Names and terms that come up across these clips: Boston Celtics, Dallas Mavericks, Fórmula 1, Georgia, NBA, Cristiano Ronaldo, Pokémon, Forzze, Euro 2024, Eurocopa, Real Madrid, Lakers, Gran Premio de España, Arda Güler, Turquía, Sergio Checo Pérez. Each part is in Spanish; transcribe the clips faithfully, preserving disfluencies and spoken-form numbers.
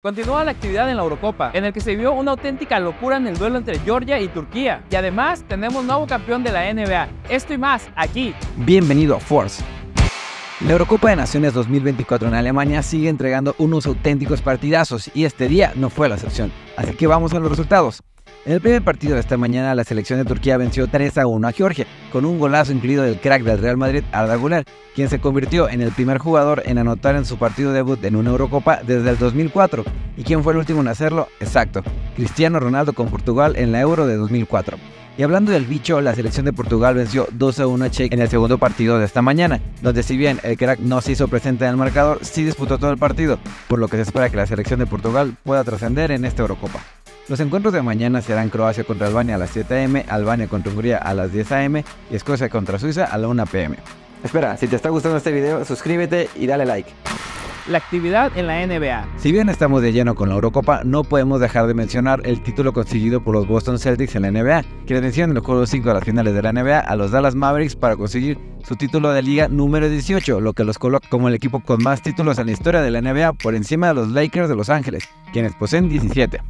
Continúa la actividad en la Eurocopa, en el que se vio una auténtica locura en el duelo entre Georgia y Turquía. Y además tenemos nuevo campeón de la N B A. Esto y más aquí. Bienvenido a Forzze. La Eurocopa de Naciones dos mil veinticuatro en Alemania sigue entregando unos auténticos partidazos y este día no fue la excepción. Así que vamos a los resultados. En el primer partido de esta mañana, la selección de Turquía venció tres a uno a Georgia, con un golazo incluido del crack del Real Madrid, Arda Güler, quien se convirtió en el primer jugador en anotar en su partido debut en una Eurocopa desde el dos mil cuatro. ¿Y quién fue el último en hacerlo? Exacto, Cristiano Ronaldo con Portugal en la Euro de dos mil cuatro. Y hablando del bicho, la selección de Portugal venció dos a uno a Checo en el segundo partido de esta mañana, donde si bien el crack no se hizo presente en el marcador, sí disputó todo el partido, por lo que se espera que la selección de Portugal pueda trascender en esta Eurocopa. Los encuentros de mañana serán Croacia contra Albania a las siete a m, Albania contra Hungría a las diez a m y Escocia contra Suiza a la una p m Espera, si te está gustando este video, suscríbete y dale like. La actividad en la N B A. Si bien estamos de lleno con la Eurocopa, no podemos dejar de mencionar el título conseguido por los Boston Celtics en la N B A, que vencieron en los juegos cinco de las finales de la N B A a los Dallas Mavericks para conseguir su título de liga número dieciocho, lo que los coloca como el equipo con más títulos en la historia de la N B A por encima de los Lakers de Los Ángeles, quienes poseen diecisiete.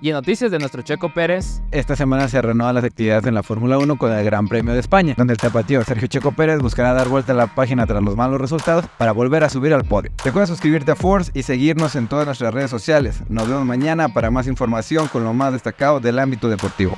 Y en noticias de nuestro Checo Pérez, esta semana se reanudan las actividades en la Fórmula uno con el Gran Premio de España, donde el tapatío Sergio Checo Pérez buscará dar vuelta a la página tras los malos resultados para volver a subir al podio. Recuerda suscribirte a Forzze y seguirnos en todas nuestras redes sociales. Nos vemos mañana para más información con lo más destacado del ámbito deportivo.